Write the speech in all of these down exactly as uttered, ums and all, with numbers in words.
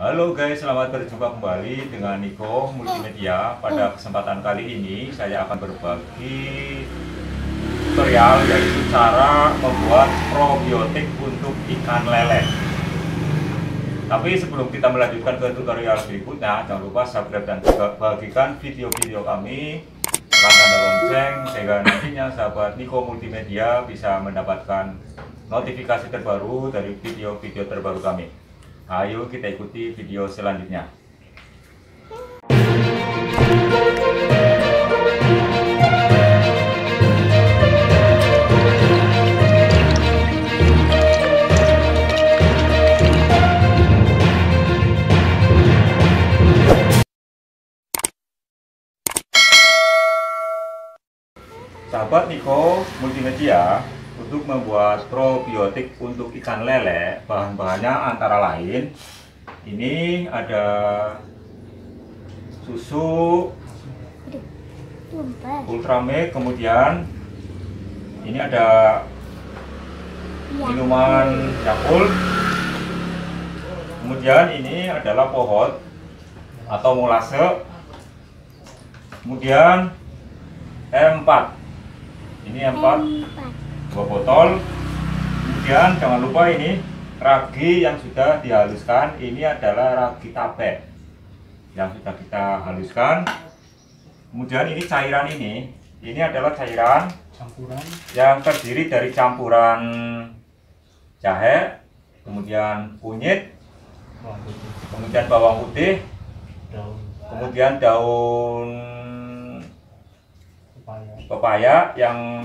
Halo guys, selamat berjumpa kembali dengan Nico Multimedia. Pada kesempatan kali ini saya akan berbagi tutorial, yaitu cara membuat probiotik untuk ikan lele. Tapi sebelum kita melanjutkan ke tutorial berikutnya, jangan lupa subscribe dan bagikan video-video kami, tekan tanda lonceng sehingga nantinya sahabat Nico Multimedia bisa mendapatkan notifikasi terbaru dari video-video terbaru kami. Ayo kita ikuti video selanjutnya. Sahabat Nico Multimedia, untuk membuat probiotik untuk ikan lele, bahan-bahannya antara lain ini ada susu Ultra Milk, kemudian ini ada minuman Yakult, kemudian ini adalah pohot atau molase, kemudian E M empat, ini E M empat dua botol, kemudian jangan lupa ini ragi yang sudah dihaluskan, ini adalah ragi tape yang sudah kita haluskan. Kemudian ini cairan ini ini adalah cairan campuran yang terdiri dari campuran jahe, kemudian kunyit, kemudian bawang putih, kemudian daun pepaya yang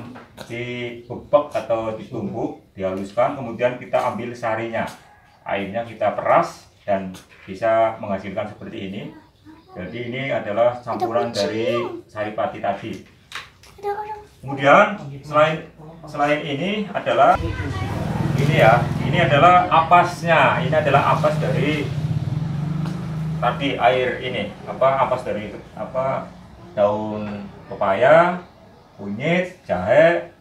dibebek atau ditumbuk, dihaluskan, kemudian kita ambil sarinya, airnya kita peras dan bisa menghasilkan seperti ini. Jadi ini adalah campuran dari sari pati tadi. Kemudian selain selain ini adalah ini ya, ini adalah apasnya, ini adalah apas dari tadi air ini, apa apas dari apa daun pepaya, kunyit, jahe,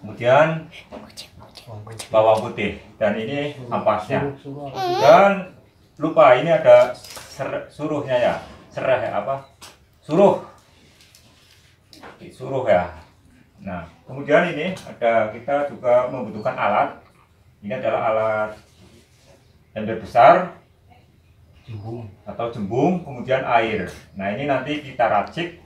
kemudian bawang putih, dan ini ampasnya. Dan lupa ini ada ser, suruhnya ya, sereh ya, apa suruh suruh ya. Nah, kemudian ini ada, kita juga membutuhkan alat. Ini adalah alat ember besar atau jembung, kemudian air. Nah, ini nanti kita racik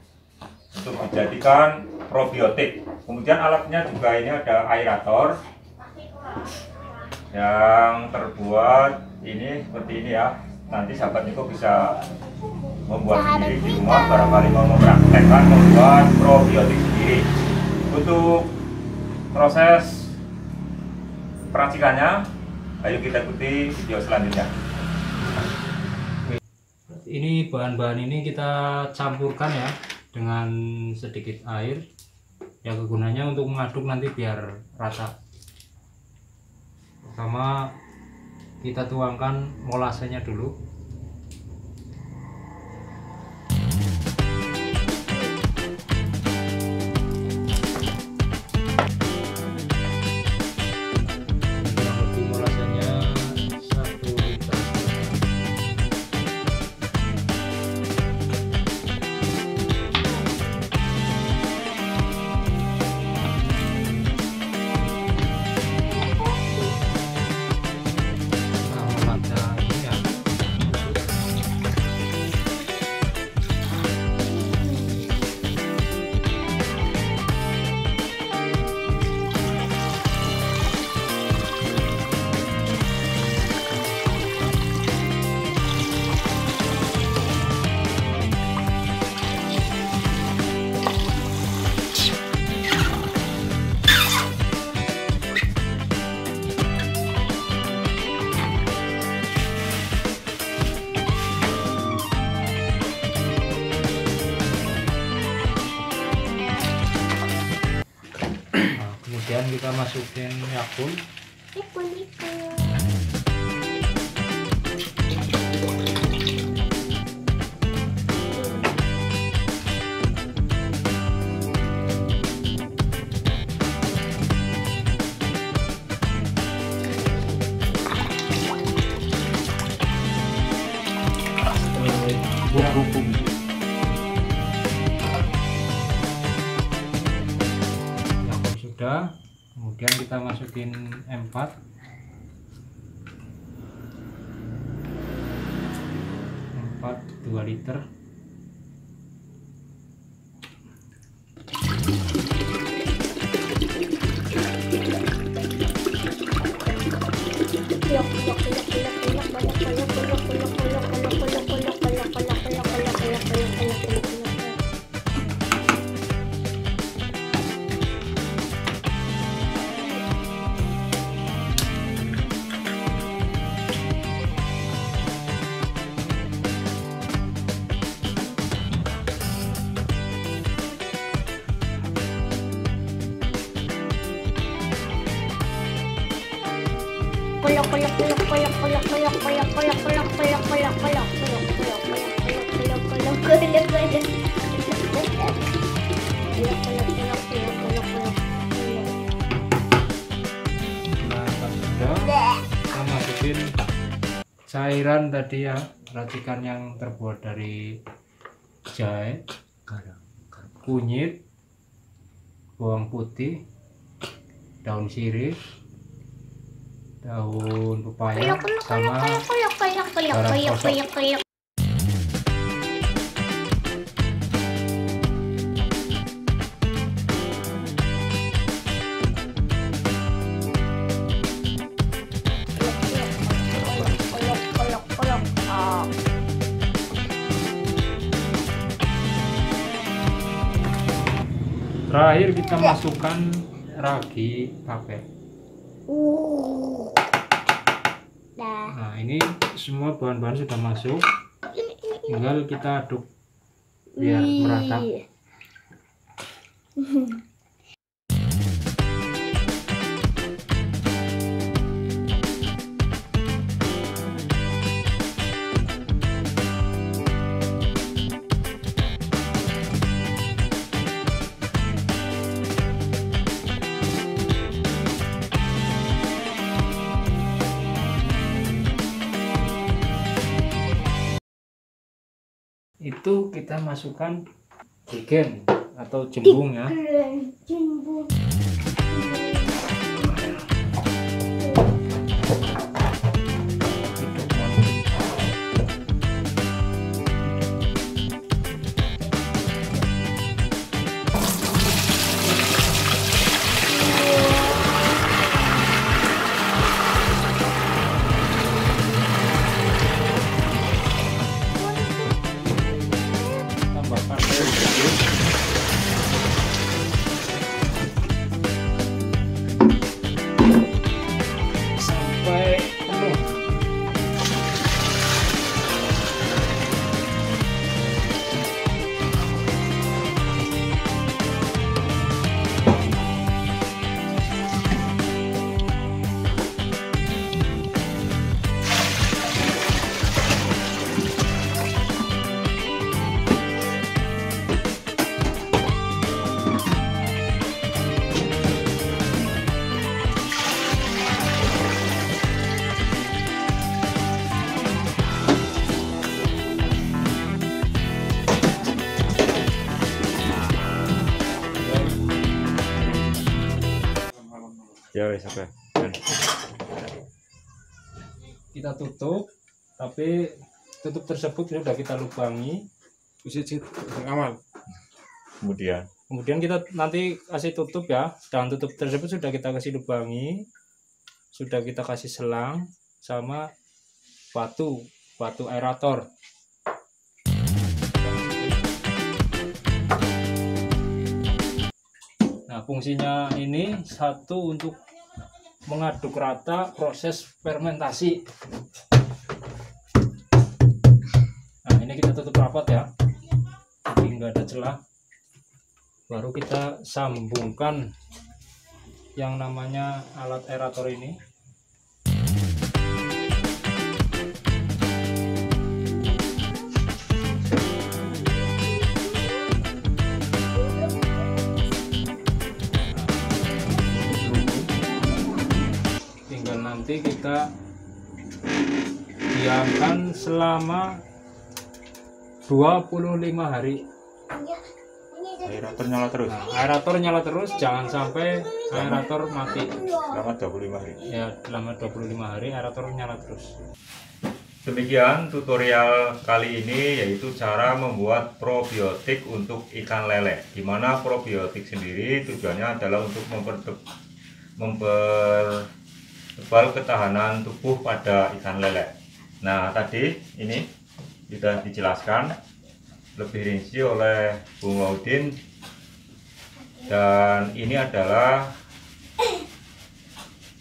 untuk dijadikan probiotik. Kemudian alatnya juga ini ada aerator yang terbuat ini seperti ini ya. Nanti sahabat Nico bisa membuat sendiri di rumah, barangkali mau mempraktekkan membuat probiotik sendiri. Untuk proses peracikannya, ayo kita ikuti video selanjutnya. Ini bahan-bahan ini kita campurkan ya dengan sedikit air, ya kegunaannya untuk mengaduk nanti biar rata. Pertama kita tuangkan molasenya dulu. Kemudian kita masukin Yakult. Bubuk-bubuk. Yakult sudah, kemudian kita masukin E M empat. E M empat dua liter. Koyok koyok koyok koyok koyok koyok koyok koyok koyok koyok koyok koyok koyok koyok koyok masukin cairan tadi ya, racikan yang terbuat dari jahe, garam, kunyit, bawang putih, daun sirih, daun pepaya sama barang kosok. Terakhir kita masukkan ragi papet. Uh. Nah, ini semua bahan-bahan sudah masuk. Tinggal kita aduk biar merata. Itu kita masukkan jegen atau jembung ya. Jembung. Kita tutup, tapi tutup tersebut sudah kita lubangi. Kemudian, kemudian kita nanti kasih tutup ya. Dan tutup tersebut sudah kita kasih lubangi, sudah kita kasih selang sama batu, batu aerator. Nah, fungsinya ini satu untuk mengaduk rata proses fermentasi. Nah, ini kita tutup rapat ya, jadi nggak ada celah. Baru kita sambungkan yang namanya alat aerator ini. Nanti kita diamkan selama dua puluh lima hari. Aerator nyala terus. Nah, aerator nyala terus, jangan sampai aerator mati. Selama dua puluh lima hari. Ya, selama dua puluh lima hari aerator nyala terus. Demikian tutorial kali ini, yaitu cara membuat probiotik untuk ikan lele. Dimana probiotik sendiri tujuannya adalah untuk mempertebal ketahanan tubuh pada ikan lele. Nah, tadi ini sudah dijelaskan lebih rinci oleh Bung Wahudin, dan ini adalah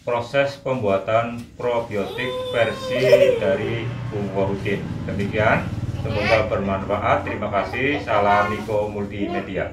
proses pembuatan probiotik versi dari Bung Wahudin. Demikian, semoga bermanfaat. Terima kasih. Salam Nico Multimedia.